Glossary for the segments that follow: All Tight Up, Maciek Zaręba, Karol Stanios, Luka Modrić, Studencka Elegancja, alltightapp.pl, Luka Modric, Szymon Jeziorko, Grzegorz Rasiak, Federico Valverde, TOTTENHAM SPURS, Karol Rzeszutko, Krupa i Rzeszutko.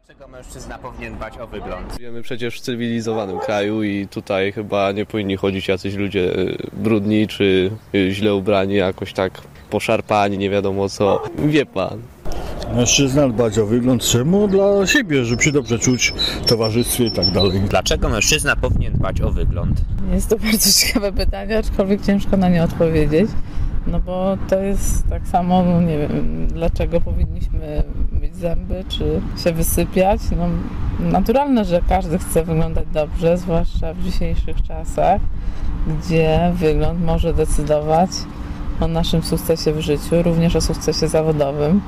Dlaczego mężczyzna powinien dbać o wygląd? Żyjemy przecież w cywilizowanym kraju i tutaj chyba nie powinni chodzić jacyś ludzie brudni czy źle ubrani, jakoś tak poszarpani, nie wiadomo co. Wie pan. Mężczyzna dbać o wygląd czemu? Dla siebie, żeby się dobrze czuć w towarzystwie i tak dalej. Dlaczego mężczyzna powinien dbać o wygląd? Jest to bardzo ciekawe pytanie, aczkolwiek ciężko na nie odpowiedzieć. No bo to jest tak samo, no nie wiem, dlaczego powinniśmy myć zęby, czy się wysypiać. No, naturalne, że każdy chce wyglądać dobrze, zwłaszcza w dzisiejszych czasach, gdzie wygląd może decydować o naszym sukcesie w życiu, również o sukcesie zawodowym.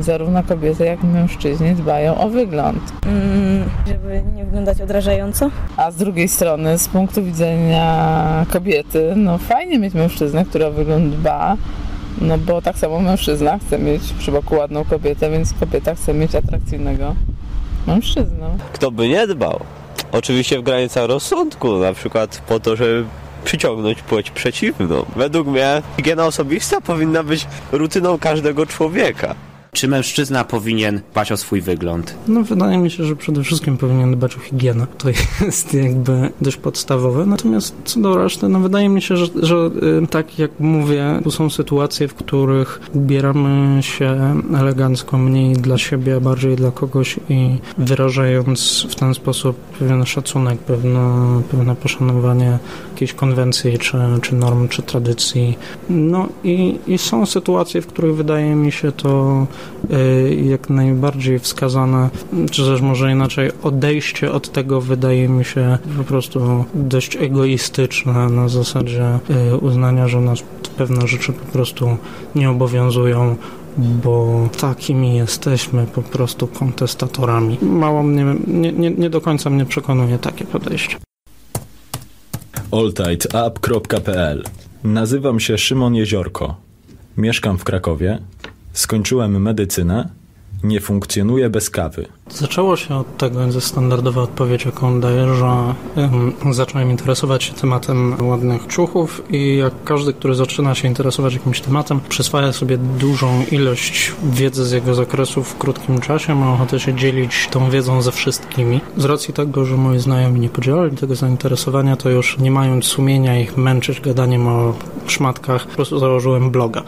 Zarówno kobiety, jak i mężczyźni dbają o wygląd. Żeby nie wyglądać odrażająco. A z drugiej strony, z punktu widzenia kobiety, no fajnie mieć mężczyznę, który o wygląd dba, no bo tak samo mężczyzna chce mieć przy boku ładną kobietę, więc kobieta chce mieć atrakcyjnego mężczyznę. Kto by nie dbał? Oczywiście w granicach rozsądku, na przykład po to, żeby przyciągnąć płeć przeciwną. Według mnie higiena osobista powinna być rutyną każdego człowieka. Czy mężczyzna powinien dbać o swój wygląd? No wydaje mi się, że przede wszystkim powinien dbać o higienę. To jest jakby dość podstawowe. Natomiast co do reszty, no wydaje mi się, że tak jak mówię, tu są sytuacje, w których ubieramy się elegancko, mniej dla siebie, bardziej dla kogoś i wyrażając w ten sposób pewien szacunek, pewne poszanowanie jakiejś konwencji, czy norm, czy tradycji. No i są sytuacje, w których wydaje mi się to jak najbardziej wskazane, czy też może inaczej, odejście od tego wydaje mi się po prostu dość egoistyczne, na zasadzie uznania, że nas pewne rzeczy po prostu nie obowiązują, bo takimi jesteśmy po prostu kontestatorami. Mało mnie, nie do końca mnie przekonuje takie podejście. alltightapp.pl. Nazywam się Szymon Jeziorko. Mieszkam w Krakowie. Skończyłem medycynę, nie funkcjonuję bez kawy. Zaczęło się od tego, ze standardowa odpowiedź, jaką daję, że zacząłem interesować się tematem ładnych ciuchów i jak każdy, który zaczyna się interesować jakimś tematem, przyswaja sobie dużą ilość wiedzy z jego zakresu w krótkim czasie, ma ochotę się dzielić tą wiedzą ze wszystkimi. Z racji tego, że moi znajomi nie podzielali tego zainteresowania, to już nie mając sumienia ich męczyć gadaniem o szmatkach, po prostu założyłem bloga.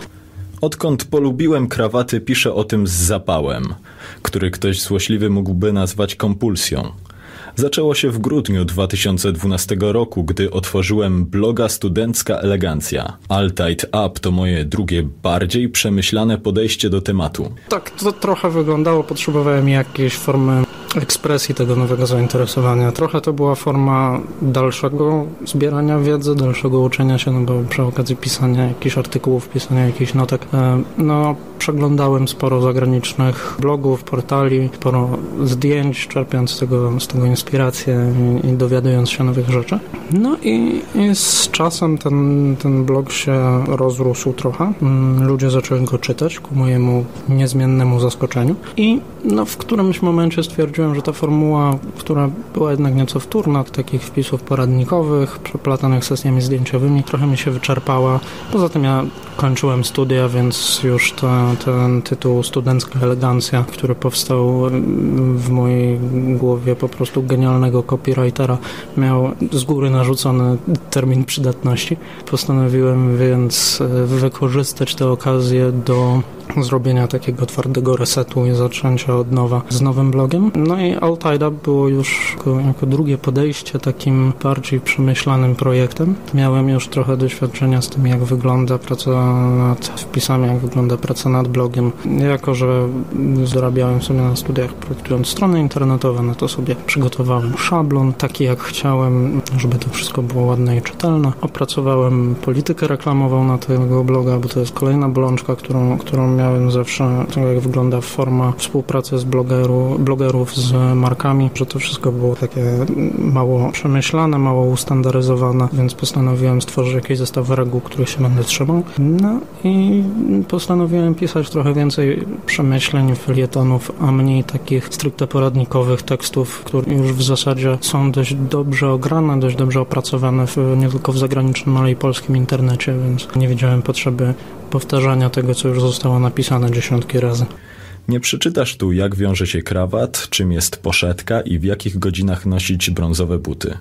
Odkąd polubiłem krawaty, piszę o tym z zapałem, który ktoś złośliwy mógłby nazwać kompulsją. Zaczęło się w grudniu 2012 roku, gdy otworzyłem bloga Studencka Elegancja. All Tight Up to moje drugie, bardziej przemyślane podejście do tematu. Tak to trochę wyglądało, potrzebowałem jakiejś formy ekspresji tego nowego zainteresowania. Trochę to była forma dalszego zbierania wiedzy, dalszego uczenia się, no bo przy okazji pisania jakichś artykułów, pisania jakichś notek, no przeglądałem sporo zagranicznych blogów, portali, sporo zdjęć, czerpiąc z tego inspirację i dowiadując się nowych rzeczy. No i z czasem ten blog się rozrósł trochę. Ludzie zaczęli go czytać ku mojemu niezmiennemu zaskoczeniu i no, w którymś momencie stwierdziłem, że ta formuła, która była jednak nieco wtórna, takich wpisów poradnikowych, przeplatanych sesjami zdjęciowymi, trochę mi się wyczerpała. Poza tym ja kończyłem studia, więc już ten tytuł Studencka Elegancja, który powstał w mojej głowie po prostu genialnego copywritera, miał z góry narzucony termin przydatności. Postanowiłem więc wykorzystać tę okazję do zrobienia takiego twardego resetu i zaczęcia od nowa z nowym blogiem. No i All Tight Up było już jako drugie podejście takim bardziej przemyślanym projektem. Miałem już trochę doświadczenia z tym, jak wygląda praca nad wpisami, jak wygląda praca nad blogiem. Jako że zarabiałem sobie na studiach projektując strony internetowe, no to sobie przygotowałem szablon, taki jak chciałem, żeby to wszystko było ładne i czytelne. Opracowałem politykę reklamową na tego bloga, bo to jest kolejna bolączka, którą miałem zawsze, to jak wygląda forma współpracy z blogerów z markami, że to wszystko było takie mało przemyślane, mało ustandaryzowane, więc postanowiłem stworzyć jakiś zestaw reguł, których się będę trzymał. No i postanowiłem pisać trochę więcej przemyśleń, felietonów, a mniej takich stricte poradnikowych tekstów, które już w zasadzie są dość dobrze ograne, dość dobrze opracowane nie tylko w zagranicznym, ale i polskim internecie, więc nie widziałem potrzeby powtarzania tego, co już zostało napisane dziesiątki razy. Nie przeczytasz tu, jak wiąże się krawat, czym jest poszetka i w jakich godzinach nosić brązowe buty.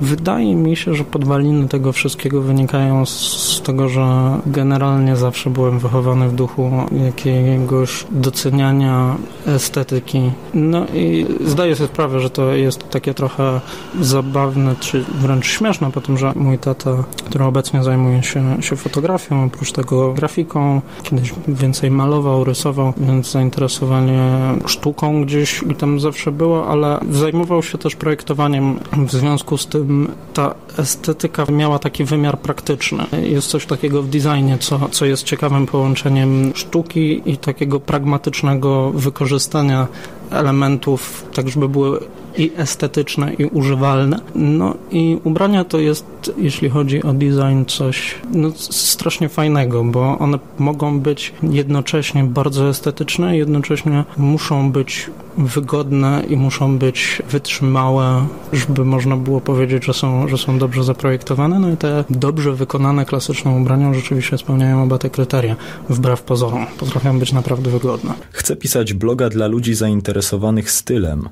Wydaje mi się, że podwaliny tego wszystkiego wynikają z tego, że generalnie zawsze byłem wychowany w duchu jakiegoś doceniania estetyki. No i zdaję sobie sprawę, że to jest takie trochę zabawne, czy wręcz śmieszne, po tym, że mój tata, który obecnie zajmuje się fotografią, oprócz tego grafiką, kiedyś więcej malował, rysował, więc zainteresowanie sztuką gdzieś tam zawsze było, ale zajmował się też projektowaniem. W związku z tym ta estetyka miała taki wymiar praktyczny. Jest coś takiego w designie, co jest ciekawym połączeniem sztuki i takiego pragmatycznego wykorzystania elementów, tak żeby były i estetyczne, i używalne. No i ubrania to jest, jeśli chodzi o design, coś strasznie fajnego, bo one mogą być jednocześnie bardzo estetyczne, jednocześnie muszą być wygodne i muszą być wytrzymałe, żeby można było powiedzieć, że są dobrze zaprojektowane. No i te dobrze wykonane klasyczne ubrania rzeczywiście spełniają oba te kryteria, wbrew pozorom. Potrafią być naprawdę wygodne. Chcę pisać bloga dla ludzi zainteresowanych stylem,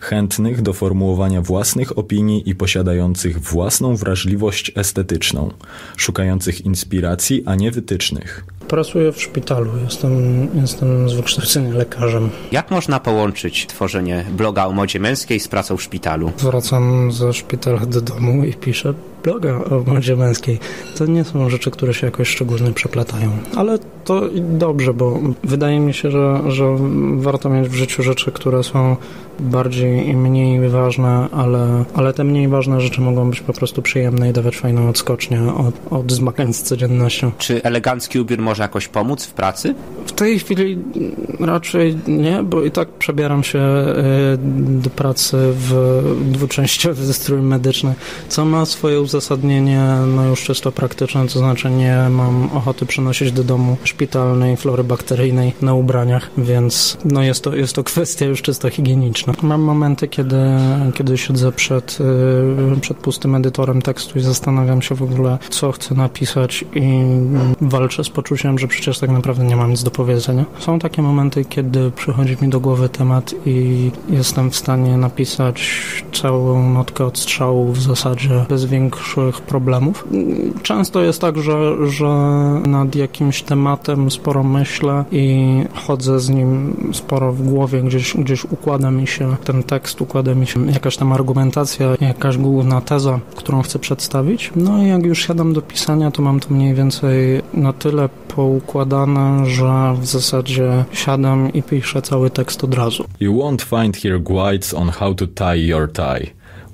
chętnych do formułowania własnych opinii i posiadających własną wrażliwość estetyczną, szukających inspiracji, a nie wytycznych. Pracuję w szpitalu, jestem z wykształcenia lekarzem. Jak można połączyć tworzenie bloga o modzie męskiej z pracą w szpitalu? Wracam ze szpitala do domu i piszę bloga o modzie męskiej. To nie są rzeczy, które się jakoś szczególnie przeplatają, ale to dobrze, bo wydaje mi się, że warto mieć w życiu rzeczy, które są bardziej i mniej ważne, ale te mniej ważne rzeczy mogą być po prostu przyjemne i dawać fajną odskocznię od zmagań z codziennością. Czy elegancki ubiór może jakoś pomóc w pracy? W tej chwili raczej nie, bo i tak przebieram się do pracy w dwuczęściowy strój medyczny, co ma swoje uzasadnienie już czysto praktyczne, to znaczy nie mam ochoty przynosić do domu szpitalnej flory bakteryjnej na ubraniach, więc jest to kwestia już czysto higieniczna. Mam momenty, kiedy siedzę przed pustym edytorem tekstu i zastanawiam się w ogóle, co chcę napisać i walczę z poczuciem, że przecież tak naprawdę nie mam nic do powiedzenia. Są takie momenty, kiedy przychodzi mi do głowy temat i jestem w stanie napisać całą notkę od strzału w zasadzie bez większych problemów. Często jest tak, że nad jakimś tematem sporo myślę i chodzę z nim sporo w głowie, gdzieś układa mi się ten tekst, układa mi się jakaś tam argumentacja, jakaś główna teza, którą chcę przedstawić. No i jak już siadam do pisania, to mam to mniej więcej na tyle poukładane, że w zasadzie siadam i piszę cały tekst od razu. You won't find here guides on how to tie your tie.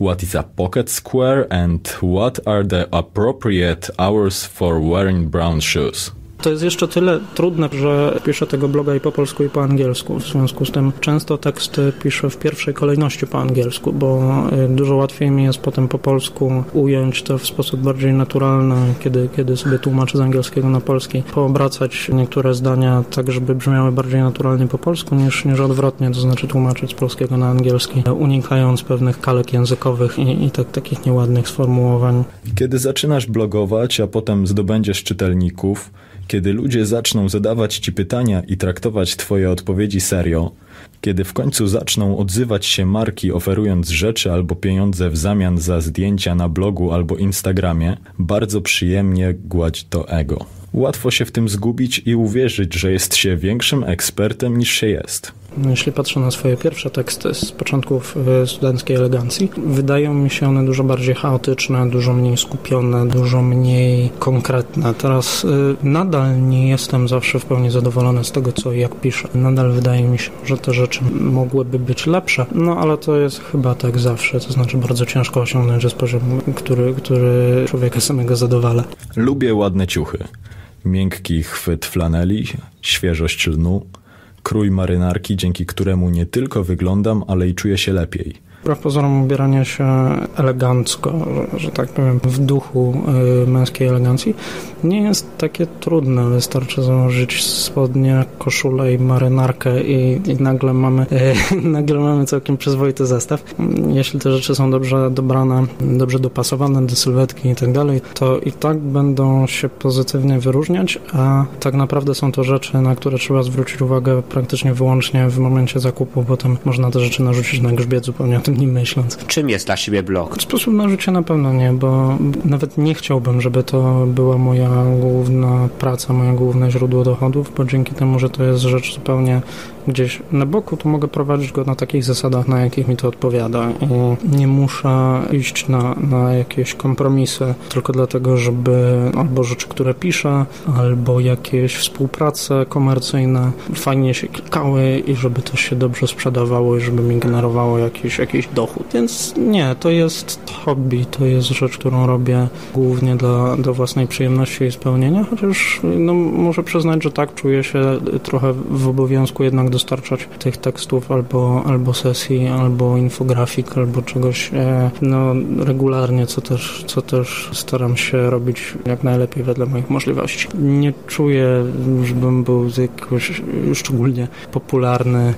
What is a pocket square and what are the appropriate hours for wearing brown shoes? To jest jeszcze tyle trudne, że piszę tego bloga i po polsku, i po angielsku. W związku z tym często teksty piszę w pierwszej kolejności po angielsku, bo dużo łatwiej mi jest potem po polsku ująć to w sposób bardziej naturalny, kiedy sobie tłumaczę z angielskiego na polski, poobracać niektóre zdania tak, żeby brzmiały bardziej naturalnie po polsku niż odwrotnie, to znaczy tłumaczyć z polskiego na angielski, unikając pewnych kalek językowych i takich nieładnych sformułowań. Kiedy zaczynasz blogować, a potem zdobędziesz czytelników, kiedy ludzie zaczną zadawać ci pytania i traktować twoje odpowiedzi serio, kiedy w końcu zaczną odzywać się marki oferując rzeczy albo pieniądze w zamian za zdjęcia na blogu albo Instagramie, bardzo przyjemnie gładzi to ego. Łatwo się w tym zgubić i uwierzyć, że jest się większym ekspertem niż się jest. Jeśli patrzę na swoje pierwsze teksty z początków Studenckiej Elegancji, wydają mi się one dużo bardziej chaotyczne, dużo mniej skupione, dużo mniej konkretne. Teraz nadal nie jestem zawsze w pełni zadowolony z tego, co i jak piszę. Nadal wydaje mi się, że te rzeczy mogłyby być lepsze, ale to jest chyba tak zawsze, to znaczy bardzo ciężko osiągnąć jest poziom, który człowieka samego zadowala. Lubię ładne ciuchy. Miękki chwyt flaneli, świeżość lnu, krój marynarki, dzięki któremu nie tylko wyglądam, ale i czuję się lepiej. Wbrew pozorom ubierania się elegancko, że tak powiem, w duchu męskiej elegancji, nie jest takie trudne. Wystarczy założyć spodnie, koszulę i marynarkę i nagle mamy całkiem przyzwoity zestaw. Jeśli te rzeczy są dobrze dobrane, dobrze dopasowane do sylwetki i tak dalej, to i tak będą się pozytywnie wyróżniać, a tak naprawdę są to rzeczy, na które trzeba zwrócić uwagę praktycznie wyłącznie w momencie zakupu, bo tam można te rzeczy narzucić na grzbiet zupełnie o tym nie myśląc. Czym jest dla siebie blog? Sposób narzucia na pewno nie, bo nawet nie chciałbym, żeby to była moja główna praca, moje główne źródło dochodów, bo dzięki temu, że to jest rzecz zupełnie gdzieś na boku, to mogę prowadzić go na takich zasadach, na jakich mi to odpowiada i nie muszę iść na jakieś kompromisy tylko dlatego, żeby albo rzeczy, które piszę, albo jakieś współprace komercyjne fajnie się klikały i żeby to się dobrze sprzedawało i żeby mi generowało jakiś dochód. Więc nie, to jest hobby, to jest rzecz, którą robię głównie dla własnej przyjemności i spełnienia, chociaż muszę przyznać, że tak, czuję się trochę w obowiązku jednak dostarczać tych tekstów albo sesji, albo infografik, albo czegoś regularnie, co też staram się robić jak najlepiej wedle moich możliwości. Nie czuję, żebym był jakoś szczególnie popularny,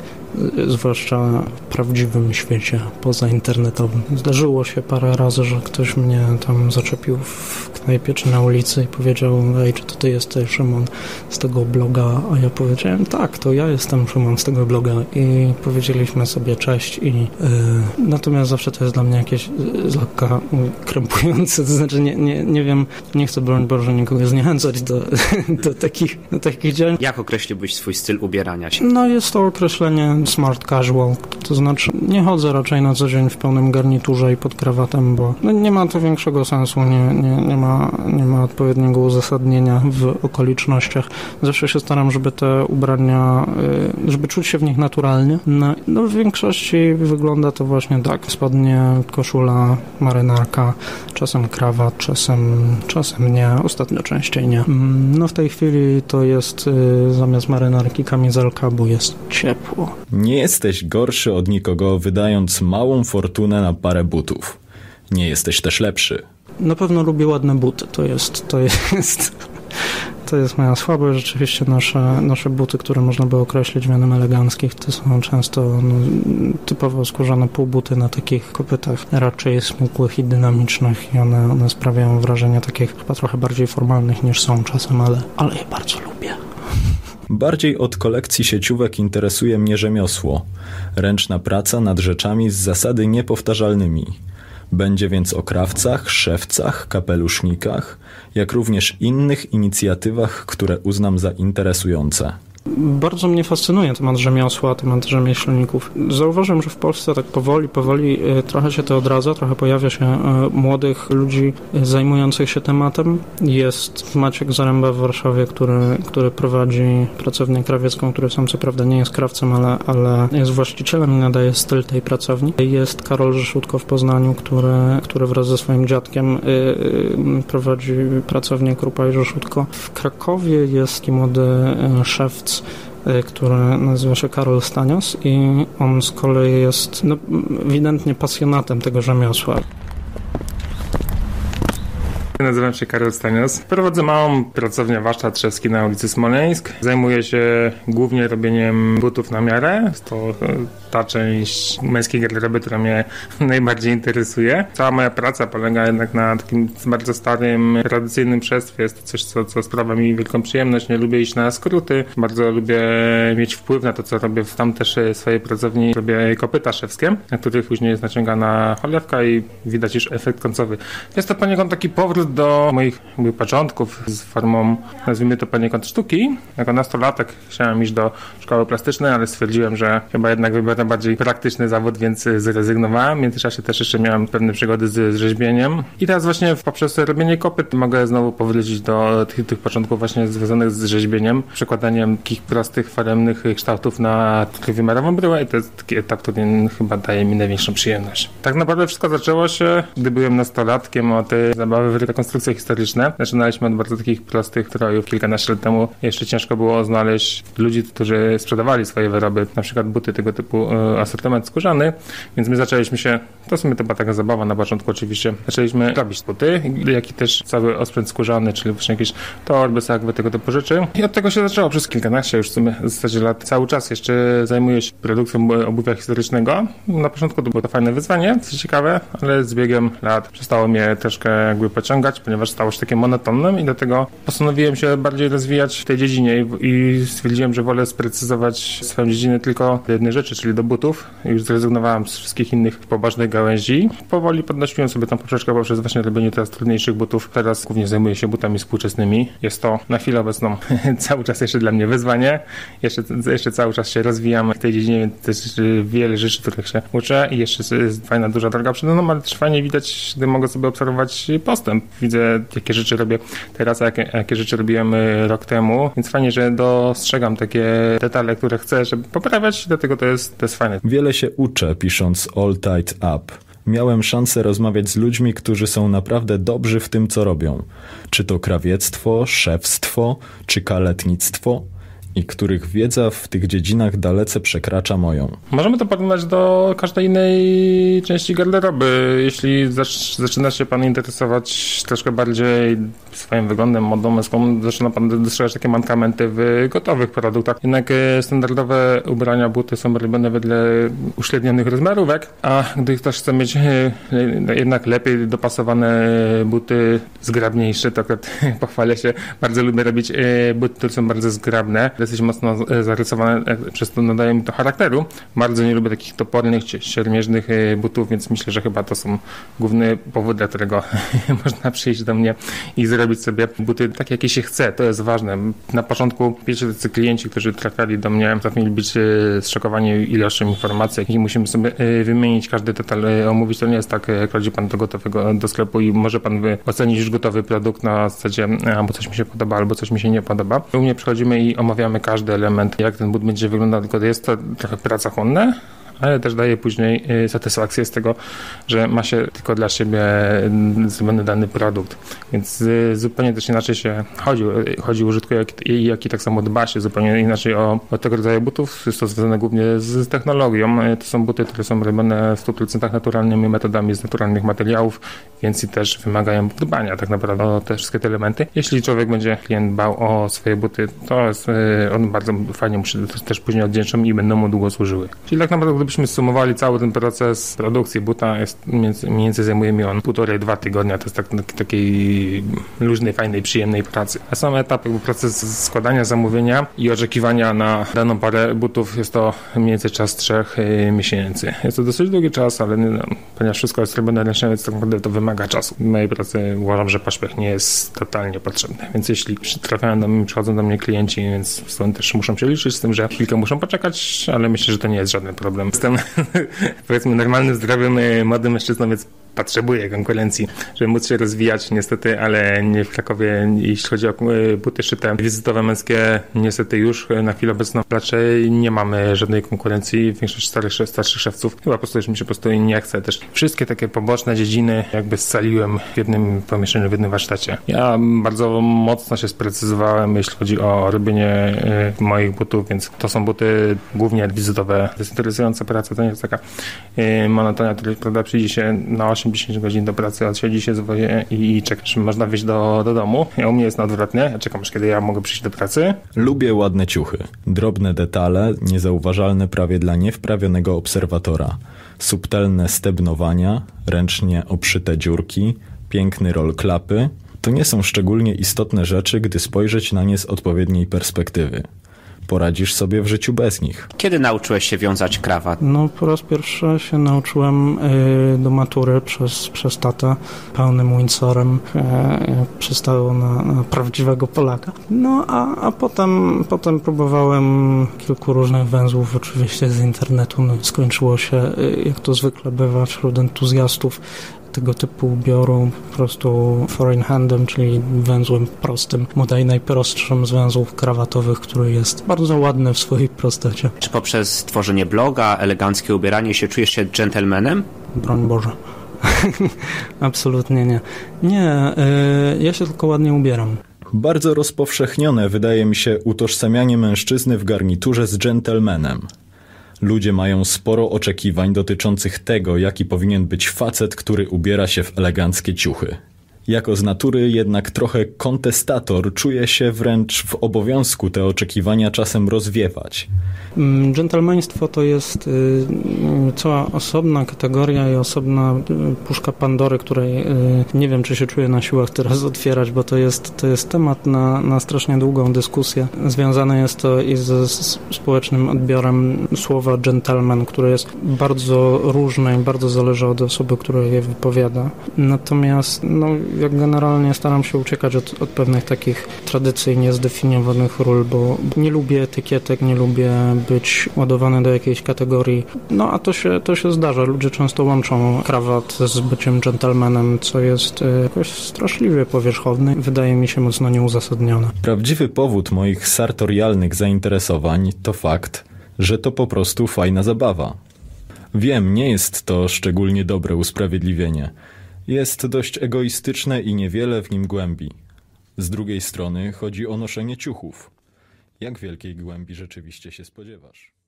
zwłaszcza w prawdziwym świecie pozainternetowym. Zdarzyło się parę razy, że ktoś mnie tam zaczepił w knajpie czy na ulicy i powiedział: ej, czy to ty jesteś Szymon z tego bloga? A ja powiedziałem: tak, to ja jestem Szymon z tego bloga, i powiedzieliśmy sobie cześć. Natomiast zawsze to jest dla mnie jakieś lekko krępujące, to znaczy nie wiem, nie chcę, broń Boże, nikogo zniechęcać do takich działań. Jak określiłbyś swój styl ubierania się? Jest to określenie smart casual, to znaczy nie chodzę raczej na co dzień w pełnym garniturze i pod krawatem, bo nie ma to większego sensu, nie ma odpowiedniego uzasadnienia w okolicznościach. Zawsze się staram, żeby te ubrania, żeby czuć się w nich naturalnie. W większości wygląda to właśnie tak: spodnie, koszula, marynarka, czasem krawat, czasem nie, ostatnio częściej nie. W tej chwili to jest zamiast marynarki kamizelka, bo jest ciepło. Nie jesteś gorszy od nikogo, wydając małą fortunę na parę butów. Nie jesteś też lepszy. Na pewno lubię ładne buty, to jest moja słabość. Rzeczywiście nasze buty, które można by określić mianem eleganckich, to są często typowo skórzane półbuty na takich kopytach raczej smukłych i dynamicznych, i one sprawiają wrażenie takich chyba trochę bardziej formalnych niż są czasem, ale je bardzo lubię. Bardziej od kolekcji sieciówek interesuje mnie rzemiosło. Ręczna praca nad rzeczami z zasady niepowtarzalnymi. Będzie więc o krawcach, szewcach, kapelusznikach, jak również innych inicjatywach, które uznam za interesujące. Bardzo mnie fascynuje temat rzemiosła, temat rzemieślników. Zauważyłem, że w Polsce tak powoli trochę się to odradza, trochę pojawia się młodych ludzi zajmujących się tematem. Jest Maciek Zaręba w Warszawie, który prowadzi pracownię krawiecką, który sam co prawda nie jest krawcem, ale jest właścicielem i nadaje styl tej pracowni. Jest Karol Rzeszutko w Poznaniu, który wraz ze swoim dziadkiem prowadzi pracownię Krupa i Rzeszutko. W Krakowie jest młody szewc, który nazywa się Karol Stanios, i on z kolei jest ewidentnie pasjonatem tego rzemiosła. Nazywam się Karol Stanios. Prowadzę małą pracownię warsztat szewski na ulicy Smoleńsk. Zajmuję się głównie robieniem butów na miarę. To ta część męskiej garderoby, która mnie najbardziej interesuje. Cała moja praca polega jednak na takim bardzo starym, tradycyjnym szewstwie. Jest to coś, co sprawia mi wielką przyjemność. Nie lubię iść na skróty. Bardzo lubię mieć wpływ na to, co robię. Tam też swojej pracowni robię kopyta szewskie, na których później jest naciągana cholewka i widać już efekt końcowy. Jest to poniekąd taki powrót do moich początków z formą, nazwijmy to poniekąd, sztuki. Jako nastolatek chciałem iść do szkoły plastycznej, ale stwierdziłem, że chyba jednak wybiorę bardziej praktyczny zawód, więc zrezygnowałem. W międzyczasie też jeszcze miałem pewne przygody z rzeźbieniem. I teraz właśnie poprzez robienie kopyt mogę znowu powrócić do tych początków właśnie związanych z rzeźbieniem, przekładaniem takich prostych, foremnych kształtów na trójwymiarową bryłę, i to jest taki etap, który chyba daje mi największą przyjemność. Tak naprawdę wszystko zaczęło się, gdy byłem nastolatkiem, od zabawy w rekonstrukcje historyczne. Zaczynaliśmy od bardzo takich prostych strojów. Kilkanaście lat temu jeszcze ciężko było znaleźć ludzi, którzy sprzedawali swoje wyroby, na przykład buty, tego typu asortyment skórzany, więc my zaczęliśmy się, to w sumie to była taka zabawa na początku oczywiście, zaczęliśmy robić buty, jak i też cały osprzęt skórzany, czyli właśnie jakieś torby, sakwy, tego typu rzeczy. I od tego się zaczęło przez kilkanaście już w sumie w zasadzie lat. Cały czas jeszcze zajmuję się produkcją obuwia historycznego. Na początku to było to fajne wyzwanie, coś ciekawe, ale z biegiem lat przestało mnie troszkę jakby pociągać, ponieważ stało się takie monotonnym i dlatego postanowiłem się bardziej rozwijać w tej dziedzinie i stwierdziłem, że wolę sprecyzować swoją dziedzinę tylko do jednej rzeczy, czyli do butów. Już zrezygnowałem z wszystkich innych pobożnych gałęzi. Powoli podnosiłem sobie tą poprzeczkę poprzez właśnie robienie teraz trudniejszych butów. Teraz głównie zajmuję się butami współczesnymi. Jest to na chwilę obecną cały czas jeszcze dla mnie wyzwanie. Jeszcze cały czas się rozwijam w tej dziedzinie, więc też wiele rzeczy, których się uczę i jeszcze jest fajna, duża droga przede mną, ale też fajnie widać, gdy mogę sobie obserwować postęp. Widzę, jakie rzeczy robię teraz, a jakie rzeczy robiłem rok temu, więc fajnie, że dostrzegam takie detale, które chcę, żeby poprawiać, dlatego to jest fajne. Wiele się uczę, pisząc All Tight Up. Miałem szansę rozmawiać z ludźmi, którzy są naprawdę dobrzy w tym, co robią. Czy to krawiectwo, szewstwo, czy kaletnictwo? I których wiedza w tych dziedzinach dalece przekracza moją. Możemy to porównać do każdej innej części garderoby. Jeśli zaczyna się pan interesować troszkę bardziej swoim wyglądem, modą męską, zaczyna pan dostrzegać takie mankamenty w gotowych produktach. Jednak standardowe ubrania, buty są robione wedle uśrednionych rozmiarówek, a gdy ktoś chce mieć jednak lepiej dopasowane buty, zgrabniejsze, to akurat pochwalę się, bardzo lubię robić buty, które są bardzo zgrabne, dosyć mocno zarysowane, przez to nadaje mi to charakteru. Bardzo nie lubię takich topornych czy siermierznych butów, więc myślę, że chyba to są główny powód, dla którego można przyjść do mnie i zrobić sobie buty takie, jakie się chce. To jest ważne. Na początku pierwsi tacy klienci, którzy trafiali do mnie, powinni być zszokowani ilością informacji, jakich musimy sobie wymienić, każdy detal omówić. To nie jest tak, jak chodzi pan do gotowego do sklepu i może pan ocenić już gotowy produkt na zasadzie albo coś mi się podoba, albo coś mi się nie podoba. U mnie przychodzimy i omawiamy każdy element, jak ten but będzie wyglądał, tylko jest to trochę pracochłonne, ale też daje później satysfakcję z tego, że ma się tylko dla siebie zrobiony dany produkt. Więc zupełnie też inaczej się chodzi użytku, jak i tak samo dba się zupełnie inaczej o tego rodzaju butów. Jest to związane głównie z technologią. To są buty, które są robione w 100% naturalnymi metodami, z naturalnych materiałów, więc i też wymagają dbania tak naprawdę o te wszystkie te elementy. Jeśli człowiek będzie, klient, dbał o swoje buty, to jest, on bardzo fajnie mu się też później odwdzięczą i będą mu długo służyły. Czyli tak naprawdę gdybyśmy sumowali cały ten proces produkcji buta, mniej więcej zajmuje mi on 1,5-2 tygodnia, to jest takiej luźnej, fajnej, przyjemnej pracy. A sam etap, proces składania zamówienia i oczekiwania na daną parę butów, jest to mniej więcej czas 3 miesięcy. Jest to dosyć długi czas, ale ponieważ wszystko jest robione ręcznie, więc tak naprawdę to wymaga czasu. W mojej pracy uważam, że paszpech nie jest totalnie potrzebny, więc jeśli przychodzą do mnie klienci, więc stąd też muszą się liczyć z tym, że chwilkę muszą poczekać, ale myślę, że to nie jest żaden problem. Jestem, powiedzmy, normalnym, zdrowym, młodym mężczyzną, więc potrzebuję konkurencji, żeby móc się rozwijać, niestety, ale nie w Krakowie, jeśli chodzi o buty szyte wizytowe męskie, niestety już na chwilę obecną raczej nie mamy żadnej konkurencji. Większość starszych szewców chyba po prostu już mi się po prostu nie chce. Też wszystkie takie poboczne dziedziny jakby scaliłem w jednym pomieszczeniu, w jednym warsztacie. Ja bardzo mocno się sprecyzowałem, jeśli chodzi o robienie moich butów, więc to są buty głównie wizytowe. To jest interesująca praca, to nie jest taka monotonia, która przyjdzie się na 8-10 godzin do pracy, odsiedzi się zwoje i czekasz, można wyjść do domu. A u mnie jest odwrotnie, ja czekam, aż kiedy ja mogę przyjść do pracy. Lubię ładne ciuchy. Drobne detale, niezauważalne prawie dla niewprawionego obserwatora. Subtelne stebnowania, ręcznie obszyte dziurki, piękny rol klapy. To nie są szczególnie istotne rzeczy, gdy spojrzeć na nie z odpowiedniej perspektywy. Poradzisz sobie w życiu bez nich. Kiedy nauczyłeś się wiązać krawat? No, po raz pierwszy się nauczyłem do matury przez tatę, pełnym Windsorem. Przystało na prawdziwego Polaka. No, a potem próbowałem kilku różnych węzłów, oczywiście z internetu. No, skończyło się, jak to zwykle bywa wśród entuzjastów tego typu ubioru, po prostu foreign handem, czyli węzłem prostym, bodaj najprostszym z węzłów krawatowych, który jest bardzo ładny w swojej prostocie. Czy poprzez tworzenie bloga, eleganckie ubieranie się czujesz się dżentelmenem? Broń Boże. Absolutnie nie. Nie, ja się tylko ładnie ubieram. Bardzo rozpowszechnione wydaje mi się utożsamianie mężczyzny w garniturze z dżentelmenem. Ludzie mają sporo oczekiwań dotyczących tego, jaki powinien być facet, który ubiera się w eleganckie ciuchy. Jako z natury jednak trochę kontestator, czuje się wręcz w obowiązku te oczekiwania czasem rozwiewać. Dżentelmeństwo to jest cała osobna kategoria i osobna puszka Pandory, której nie wiem, czy się czuję na siłach teraz otwierać, bo to jest temat na strasznie długą dyskusję. Związane jest to i ze społecznym odbiorem słowa dżentelmen, które jest bardzo różne i bardzo zależy od osoby, która je wypowiada. Natomiast ja generalnie staram się uciekać od pewnych takich tradycyjnie zdefiniowanych ról, bo nie lubię etykietek, nie lubię być ładowany do jakiejś kategorii. No a to się zdarza. Ludzie często łączą krawat z byciem dżentelmenem, co jest jakoś straszliwie powierzchowne. Wydaje mi się mocno nieuzasadnione. Prawdziwy powód moich sartorialnych zainteresowań to fakt, że to po prostu fajna zabawa. Wiem, nie jest to szczególnie dobre usprawiedliwienie. Jest dość egoistyczne i niewiele w nim głębi. Z drugiej strony chodzi o noszenie ciuchów. Jak wielkiej głębi rzeczywiście się spodziewasz?